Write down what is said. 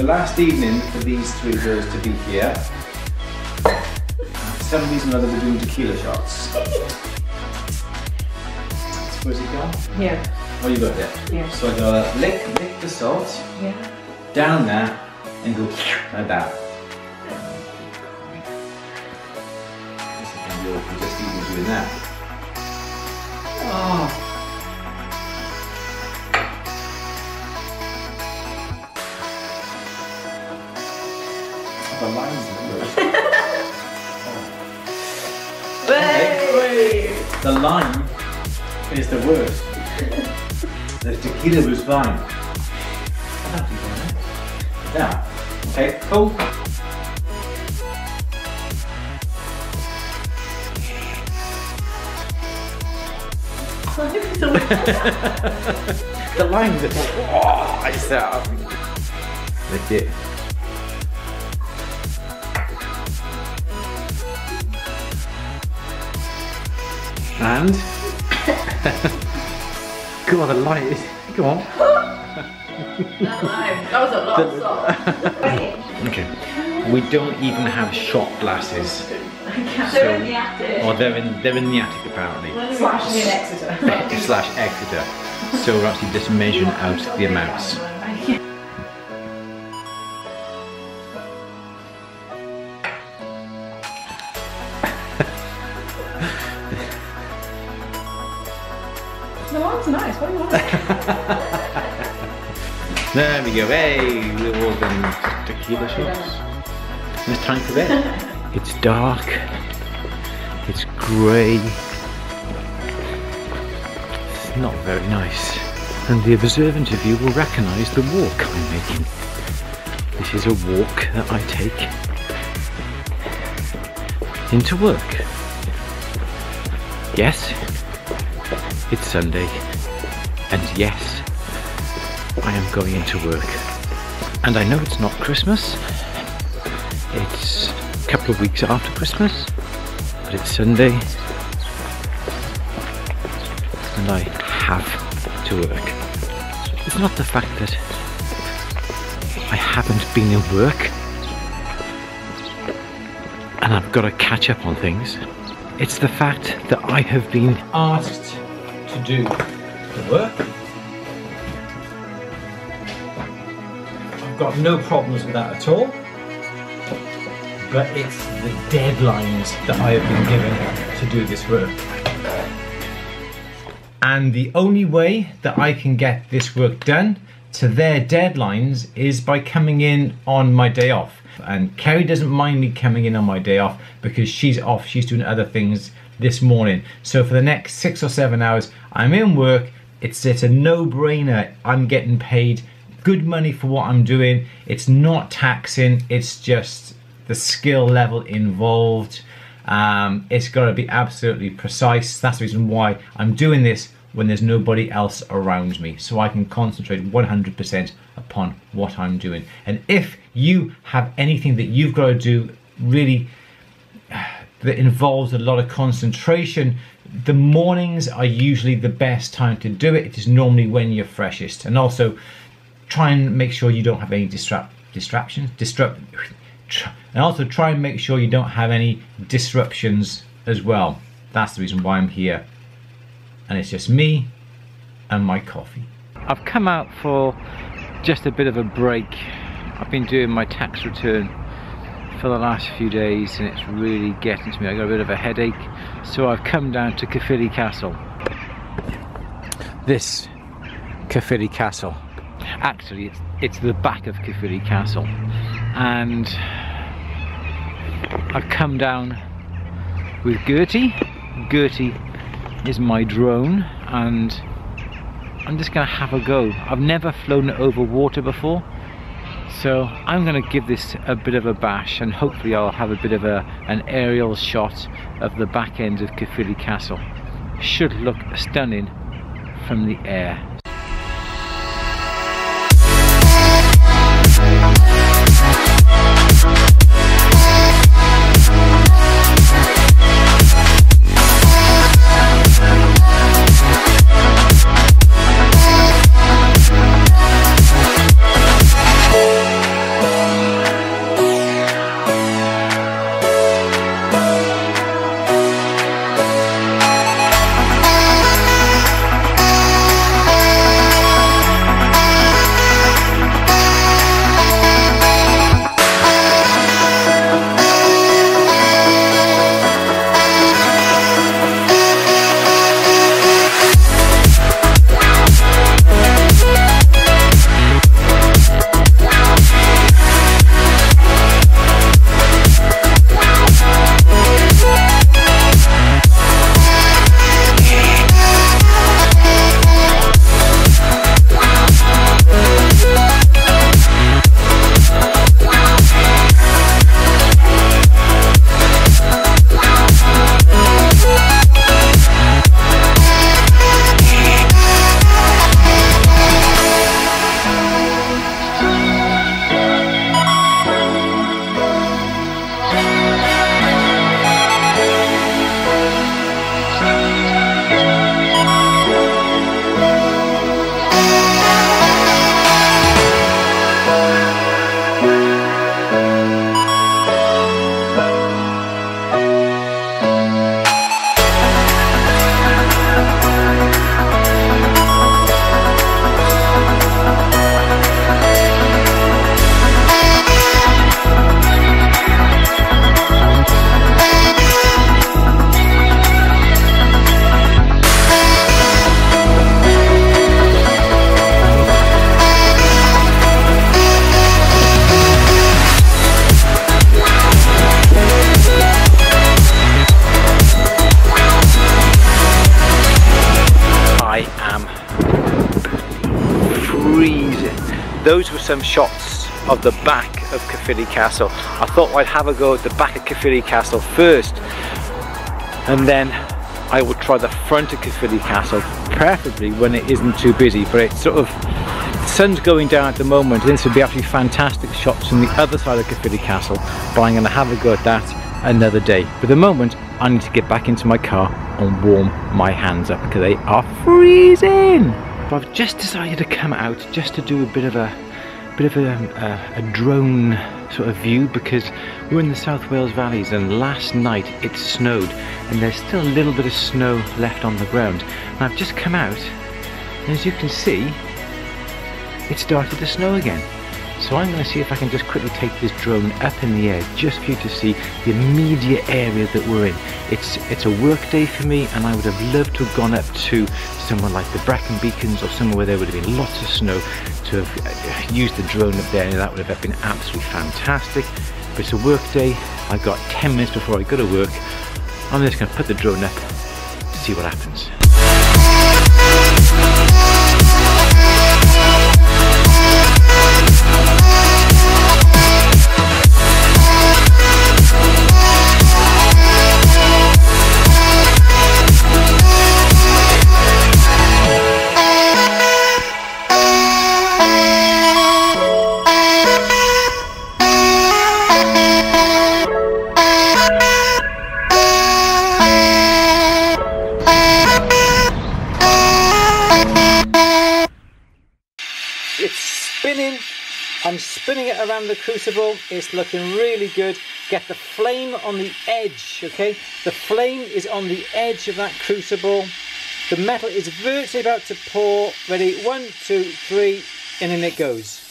the last evening for these three girls to be here. For some reason or other, we're doing tequila shots. Where's it gone? Here. Oh, you got it? Yeah. So I gotta lick the salt. Yeah. Down there and go like that. This is gonna be awful just even doing that. Oh. The lines oh. Okay. The lime is the worst. The tequila was fine. Yeah. Okay, cool. The lines are oh, I set up. That's it. And come on, the light is come on. That was a lot of salt. Okay. We don't even have shot glasses. They're in the attic. Or they're in the attic apparently. Slash in Exeter. Slash Exeter. So we're actually just measuring out the amounts. The lime's nice, what do you want? There we go, hey! We've all done tequila shots. It's time for bed. It's dark, it's grey, it's not very nice. And the observant of you will recognise the walk I'm making. This is a walk that I take into work. Yes. It's Sunday, and yes, I am going into work. And I know it's not Christmas, it's a couple of weeks after Christmas, but it's Sunday, and I have to work. It's not the fact that I haven't been in work, and I've got to catch up on things. It's the fact that I have been asked to do the work. I've got no problems with that at all, but it's the deadlines that I have been given to do this work. And the only way that I can get this work done to their deadlines is by coming in on my day off. And Kerry doesn't mind me coming in on my day off because she's off, she's doing other things this morning. So for the next 6 or 7 hours, I'm in work. It's a no-brainer. I'm getting paid good money for what I'm doing. It's not taxing. It's just the skill level involved. It's got to be absolutely precise. That's the reason why I'm doing this when there's nobody else around me, so I can concentrate 100% upon what I'm doing. And if you have anything that you've got to do really that involves a lot of concentration, the mornings are usually the best time to do it. It is normally when you're freshest. And also try and make sure you don't have any disruptions as well. That's the reason why I'm here. And it's just me and my coffee. I've come out for just a bit of a break. I've been doing my tax return for the last few days and it's really getting to me. I got a bit of a headache, so I've come down to Caerphilly Castle. This Caerphilly Castle, actually it's the back of Caerphilly Castle, and I've come down with Gertie. Gertie is my drone and I'm just gonna have a go. I've never flown over water before, so I'm going to give this a bit of a bash and hopefully I'll have a bit of an aerial shot of the back end of Caerphilly Castle. Should look stunning from the air. I am freezing. Those were some shots of the back of Caerphilly Castle. I thought I'd have a go at the back of Caerphilly Castle first, and then I would try the front of Caerphilly Castle, preferably when it isn't too busy. But it's sort of, the sun's going down at the moment, and this would be absolutely fantastic shots from the other side of Caerphilly Castle, but I'm going to have a go at that another day. For the moment, I need to get back into my car and warm my hands up because they are freezing. But I've just decided to come out just to do a bit of a drone sort of view, because we're in the South Wales Valleys and last night it snowed and there's still a little bit of snow left on the ground. And I've just come out and as you can see it started to snow again. So I'm going to see if I can just quickly take this drone up in the air just for you to see the immediate area that we're in. It's a work day for me and I would have loved to have gone up to somewhere like the Brecon Beacons or somewhere where there would have been lots of snow to have used the drone up there, and that would have been absolutely fantastic. But it's a work day, I've got 10 minutes before I go to work. I'm just going to put the drone up to see what happens. I'm spinning it around the crucible, it's looking really good. Get the flame on the edge, okay? The flame is on the edge of that crucible. The metal is virtually about to pour. Ready, 1, 2, 3, and in it goes.